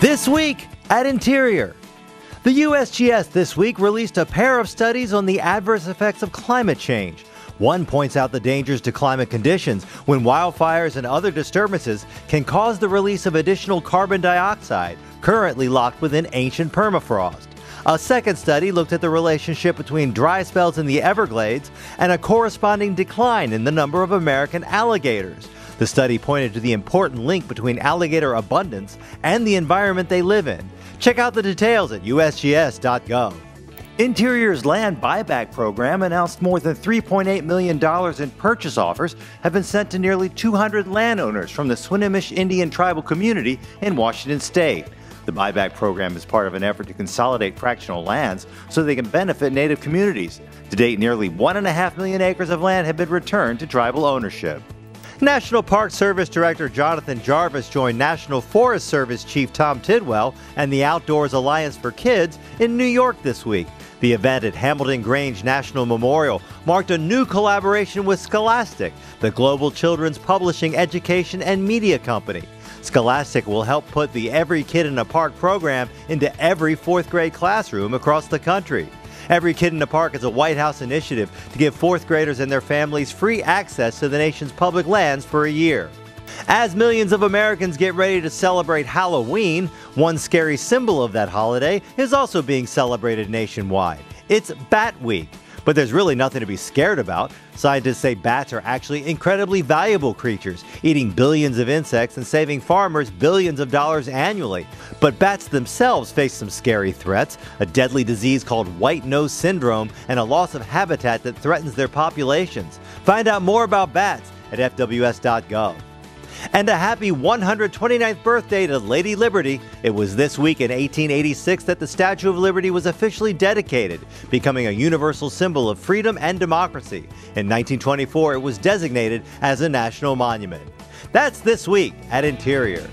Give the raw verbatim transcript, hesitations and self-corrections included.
This week at Interior. The U S G S this week released a pair of studies on the adverse effects of climate change. One points out the dangers to climate conditions when wildfires and other disturbances can cause the release of additional carbon dioxide, currently locked within ancient permafrost. A second study looked at the relationship between dry spells in the Everglades and a corresponding decline in the number of American alligators. The study pointed to the important link between alligator abundance and the environment they live in. Check out the details at U S G S dot gov. Interior's Land Buy-Back Program announced more than three point eight million dollars in purchase offers have been sent to nearly two hundred landowners from the Swinomish Indian Tribal Community in Washington State. The buyback program is part of an effort to consolidate fractional lands so they can benefit native communities. To date, nearly one point five million acres of land have been returned to tribal ownership. National Park Service Director Jonathan Jarvis joined National Forest Service Chief Tom Tidwell and the Outdoors Alliance for Kids in New York this week. The event at Hamilton Grange National Memorial marked a new collaboration with Scholastic, the global children's publishing, education, and media company. Scholastic will help put the Every Kid in a Park program into every fourth grade classroom across the country. Every Kid in a Park is a White House initiative to give fourth graders and their families free access to the nation's public lands for a year. As millions of Americans get ready to celebrate Halloween, one scary symbol of that holiday is also being celebrated nationwide. It's BatWeek. But there's really nothing to be scared about. Scientists say bats are actually incredibly valuable creatures, eating billions of insects and saving farmers billions of dollars annually. But bats themselves face some scary threats: a deadly disease called white-nose syndrome and a loss of habitat that threatens their populations. Find out more about bats at F W S dot gov. And a happy one hundred twenty-ninth birthday to Lady Liberty. It was this week in eighteen eighty-six that the Statue of Liberty was officially dedicated, becoming a universal symbol of freedom and democracy. In nineteen twenty-four, it was designated as a national monument. That's This Week at Interior.